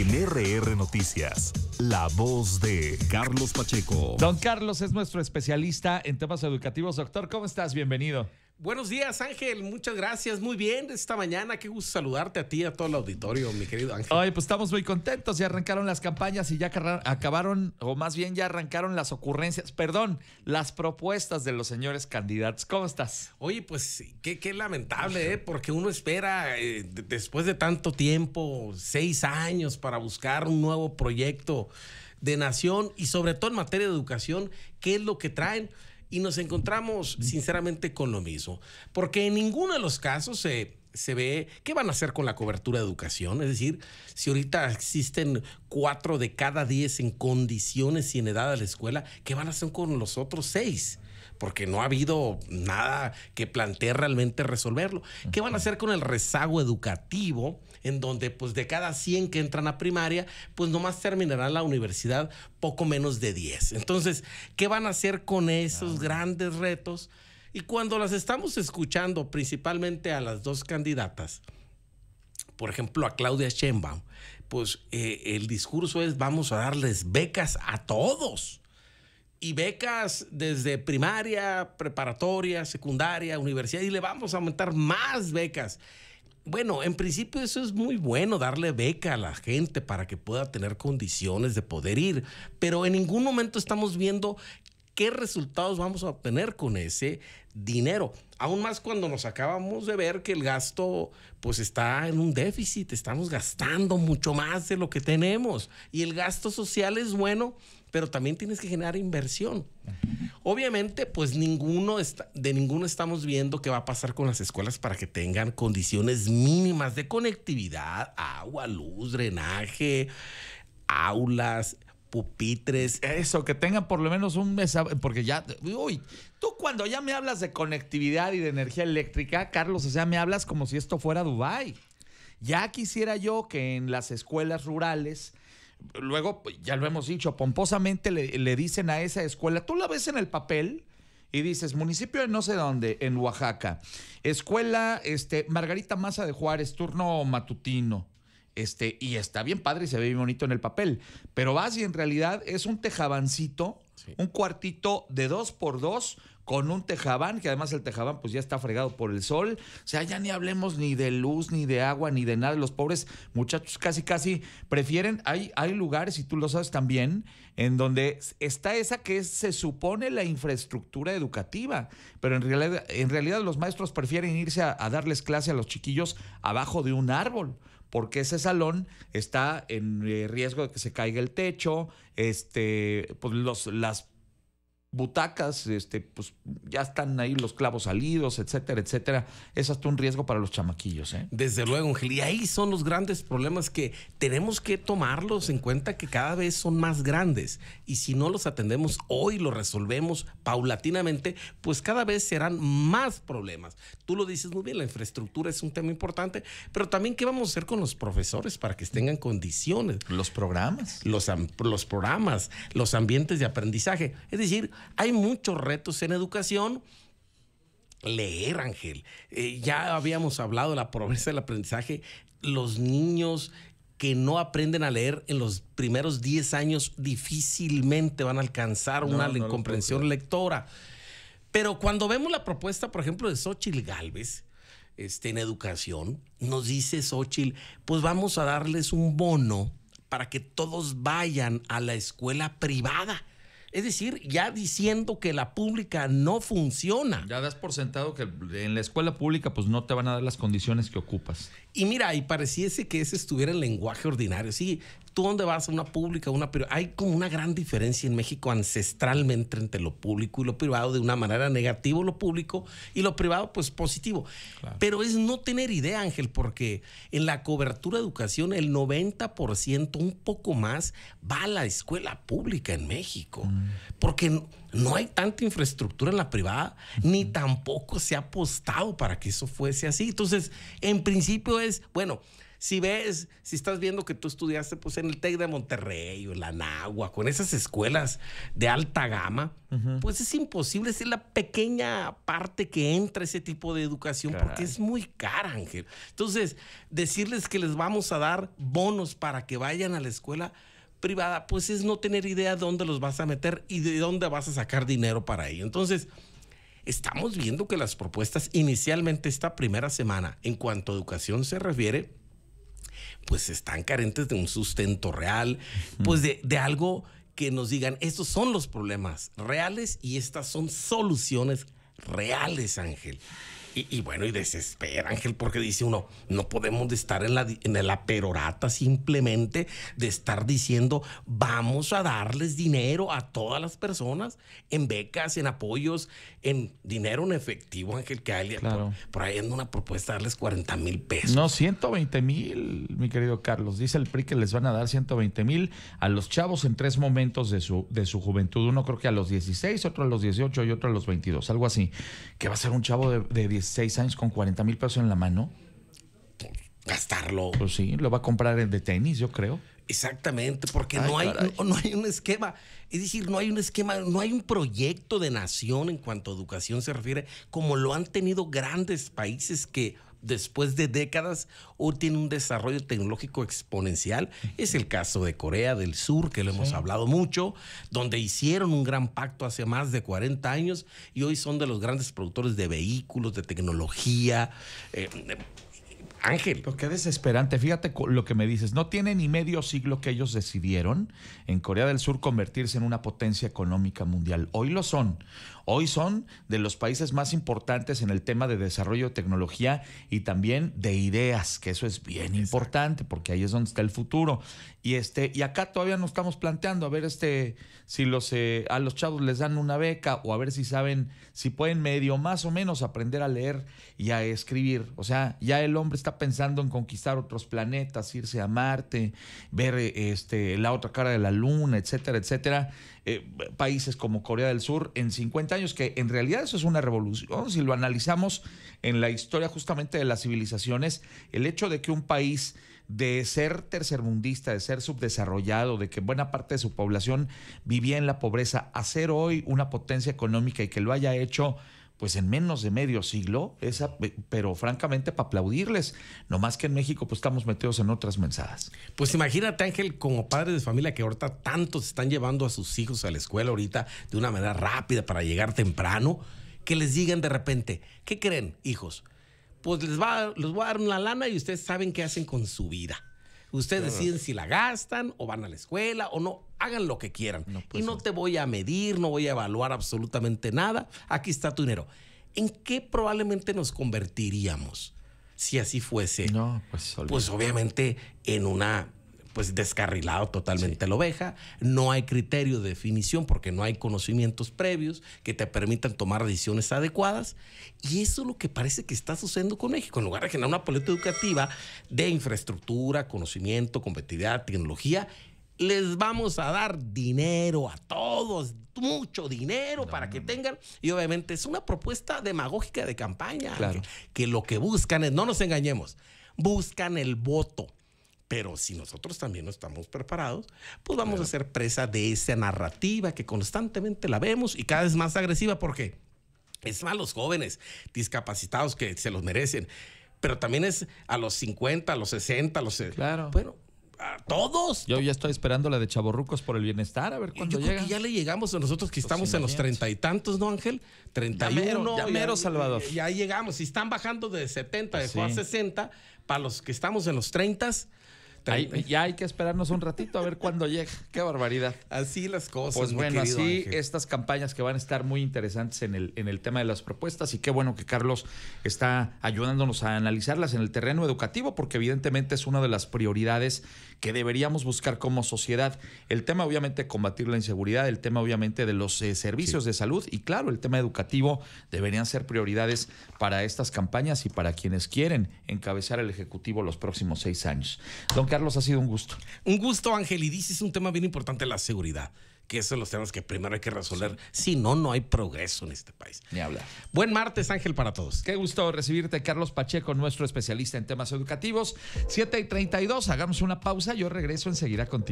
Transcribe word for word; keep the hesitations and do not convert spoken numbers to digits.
en R R Noticias, la voz de Carlos Pacheco. Don Carlos es nuestro especialista en temas educativos. Doctor, ¿cómo estás? Bienvenido. Buenos días, Ángel, muchas gracias, muy bien esta mañana, qué gusto saludarte a ti y a todo el auditorio, mi querido Ángel. Oye, pues estamos muy contentos, ya arrancaron las campañas y ya acabaron, o más bien ya arrancaron las ocurrencias, perdón, las propuestas de los señores candidatos. ¿Cómo estás? Oye, pues qué, qué lamentable, ¿eh? Porque uno espera, eh, después de tanto tiempo, seis años para buscar un nuevo proyecto de nación y sobre todo en materia de educación, ¿qué es lo que traen? Y nos encontramos sinceramente con lo mismo, porque en ninguno de los casos se, se ve qué van a hacer con la cobertura de educación. Es decir, si ahorita existen cuatro de cada diez en condiciones y en edad a la escuela, ¿qué van a hacer con los otros seis? Porque no ha habido nada que plantee realmente resolverlo. ¿Qué van a hacer con el rezago educativo? En donde pues de cada cien que entran a primaria, pues nomás terminarán la universidad poco menos de diez. Entonces, ¿qué van a hacer con esos grandes retos? Y cuando las estamos escuchando, principalmente a las dos candidatas, por ejemplo, a Claudia Sheinbaum, pues eh, el discurso es vamos a darles becas a todos. Y becas desde primaria, preparatoria, secundaria, universidad, y le vamos a aumentar más becas. Bueno, en principio eso es muy bueno, darle beca a la gente para que pueda tener condiciones de poder ir, pero en ningún momento estamos viendo qué resultados vamos a obtener con ese dinero. Aún más cuando nos acabamos de ver que el gasto pues está en un déficit, estamos gastando mucho más de lo que tenemos. Y el gasto social es bueno, pero también tienes que generar inversión. Obviamente, pues ninguno está, de ninguno estamos viendo qué va a pasar con las escuelas para que tengan condiciones mínimas de conectividad, agua, luz, drenaje, aulas, pupitres. Eso, que tengan por lo menos un mes, porque ya, uy, tú cuando ya me hablas de conectividad y de energía eléctrica, Carlos, o sea, me hablas como si esto fuera Dubái. Ya quisiera yo que en las escuelas rurales, luego, ya lo hemos dicho, pomposamente le, le dicen a esa escuela, tú la ves en el papel y dices, municipio de no sé dónde, en Oaxaca, escuela este, Margarita Maza de Juárez, turno matutino. Este, y está bien padre y se ve bien bonito en el papel, pero vas y en realidad es un tejabancito, sí. Un cuartito de dos por dos con un tejabán, que además el tejabán pues ya está fregado por el sol, o sea, ya ni hablemos ni de luz, ni de agua, ni de nada, los pobres muchachos casi casi prefieren, hay, hay lugares, y tú lo sabes también, en donde está esa que es, se supone la infraestructura educativa, pero en realidad, en realidad los maestros prefieren irse a, a darles clase a los chiquillos abajo de un árbol, porque ese salón está en riesgo de que se caiga el techo, este, pues los, las butacas, este, pues ya están ahí los clavos salidos, etcétera, etcétera. Es hasta un riesgo para los chamaquillos, ¿eh? Desde luego, Ángel. Y ahí son los grandes problemas que tenemos que tomarlos en cuenta, que cada vez son más grandes. Y si no los atendemos hoy, los resolvemos paulatinamente, pues cada vez serán más problemas. Tú lo dices muy bien, la infraestructura es un tema importante, pero también qué vamos a hacer con los profesores para que tengan condiciones. Los programas. Los, los programas, los ambientes de aprendizaje. Es decir, hay muchos retos en educación. Leer, Ángel. Eh, ya habíamos hablado de la pobreza del aprendizaje. Los niños que no aprenden a leer en los primeros diez años difícilmente van a alcanzar una no, no comprensión lectora. Pero cuando vemos la propuesta, por ejemplo, de Xochitl Galvez este, en educación, nos dice Xochitl, pues vamos a darles un bono para que todos vayan a la escuela privada. Es decir, ya diciendo que la pública no funciona. Ya das por sentado que en la escuela pública pues no te van a dar las condiciones que ocupas. Y mira, y pareciese que ese estuviera en lenguaje ordinario. Sí, tú dónde vas, a una pública, una privada. Hay como una gran diferencia en México ancestralmente entre lo público y lo privado, de una manera negativa lo público y lo privado pues positivo. Claro. Pero es no tener idea, Ángel, porque en la cobertura de educación el noventa por ciento, un poco más, va a la escuela pública en México. Mm. Porque no hay tanta infraestructura en la privada, ni tampoco se ha apostado para que eso fuese así. Entonces, en principio es, bueno, si ves, si estás viendo que tú estudiaste pues en el TEC de Monterrey o en la Nahua, con esas escuelas de alta gama, uh-huh. pues es imposible ser la pequeña parte que entra ese tipo de educación, Caray. porque es muy cara, Ángel. Entonces, decirles que les vamos a dar bonos para que vayan a la escuela privada, pues es no tener idea dónde los vas a meter y de dónde vas a sacar dinero para ello. Entonces, estamos viendo que las propuestas inicialmente esta primera semana, en cuanto a educación se refiere, pues están carentes de un sustento real, pues de, de algo que nos digan, estos son los problemas reales y estas son soluciones reales, Ángel. Y, y bueno, y desespera, Ángel, porque dice uno, no podemos estar en la, en la perorata simplemente de estar diciendo, vamos a darles dinero a todas las personas en becas, en apoyos, en dinero en efectivo, Ángel, que hay, claro. por, por ahí anda una propuesta de darles cuarenta mil pesos. No, ciento veinte mil, mi querido Carlos. Dice el P R I que les van a dar ciento veinte mil a los chavos en tres momentos de su, de su juventud. Uno creo que a los dieciséis, otro a los dieciocho y otro a los veintidós, algo así. ¿Qué va a ser un chavo de, de dieciséis? Seis años con cuarenta mil pesos en la mano, gastarlo. Pues sí, lo va a comprar el de tenis, yo creo. Exactamente, porque Ay, no, hay, no, no hay un esquema. Es decir, no hay un esquema, no hay un proyecto de nación en cuanto a educación se refiere, como lo han tenido grandes países que después de décadas hoy tienen un desarrollo tecnológico exponencial. Es el caso de Corea del Sur, que lo hemos sí. hablado mucho, donde hicieron un gran pacto hace más de cuarenta años y hoy son de los grandes productores de vehículos, de tecnología. Eh, Ángel. Pero qué desesperante. Fíjate lo que me dices. No tiene ni medio siglo que ellos decidieron en Corea del Sur convertirse en una potencia económica mundial. Hoy lo son. Hoy son de los países más importantes en el tema de desarrollo de tecnología y también de ideas, que eso es bien Exacto. importante, porque ahí es donde está el futuro. Y este y acá todavía nos estamos planteando a ver este si los eh, a los chavos les dan una beca o a ver si saben, si pueden medio más o menos aprender a leer y a escribir. O sea, ya el hombre está pensando en conquistar otros planetas, irse a Marte, ver este, la otra cara de la luna, etcétera, etcétera. Eh, países como Corea del Sur en cincuenta años, que en realidad eso es una revolución. Si lo analizamos en la historia justamente de las civilizaciones, el hecho de que un país de ser tercermundista, de ser subdesarrollado, de que buena parte de su población vivía en la pobreza, a ser hoy una potencia económica y que lo haya hecho pues en menos de medio siglo, esa, pero francamente para aplaudirles, nomás que en México pues estamos metidos en otras mensadas. Pues imagínate, Ángel, como padres de familia que ahorita tantos están llevando a sus hijos a la escuela ahorita de una manera rápida para llegar temprano, que les digan de repente, ¿qué creen, hijos? Pues les, va, les voy a dar una lana y ustedes saben qué hacen con su vida. Ustedes claro. deciden si la gastan o van a la escuela o no. Hagan lo que quieran. No, pues, y no te voy a medir, no voy a evaluar absolutamente nada. Aquí está tu dinero. ¿En qué probablemente nos convertiríamos si así fuese? No, pues, pues obviamente en una... pues descarrilado totalmente sí. la oveja, no hay criterio de definición porque no hay conocimientos previos que te permitan tomar decisiones adecuadas, y eso es lo que parece que está sucediendo con México. En lugar de generar una política educativa de infraestructura, conocimiento, competitividad, tecnología, les vamos a dar dinero a todos, mucho dinero no, para no, que no. tengan, y obviamente es una propuesta demagógica de campaña, claro. que, que lo que buscan es, no nos engañemos, buscan el voto. Pero si nosotros también no estamos preparados, pues vamos claro. a ser presa de esa narrativa que constantemente la vemos y cada vez más agresiva, porque es más los jóvenes discapacitados que se los merecen, pero también es a los cincuenta, a los sesenta, a los... Claro. Bueno, a todos. Yo ya estoy esperando la de chavorrucos por el bienestar, a ver cuándo llega. Yo creo que ya le llegamos a nosotros que estamos en los treinta y tantos, ¿no, Ángel? Treinta y uno. Ya mero, Salvador. Ya llegamos. Si están bajando de setenta, dejó a sesenta, para los que estamos en los treintas, Ahí, ya hay que esperarnos un ratito a ver cuándo llega. Qué barbaridad. Así las cosas. Pues bueno, así Ángel. Estas campañas que van a estar muy interesantes en el, en el tema de las propuestas, y qué bueno que Carlos está ayudándonos a analizarlas en el terreno educativo, porque evidentemente es una de las prioridades que deberíamos buscar como sociedad. El tema obviamente combatir la inseguridad, el tema obviamente de los eh, servicios sí. de salud, y claro, el tema educativo deberían ser prioridades para estas campañas y para quienes quieren encabezar el Ejecutivo los próximos seis años. Don Carlos, ha sido un gusto. Un gusto, Ángel, y dices un tema bien importante, la seguridad. que eso los tenemos que primero hay que resolver. Sí. Si no, no hay progreso en este país. Ni hablar. Buen martes, Ángel, para todos. Qué gusto recibirte, Carlos Pacheco, nuestro especialista en temas educativos. siete y treinta y dos, hagamos una pausa, yo regreso enseguida contigo.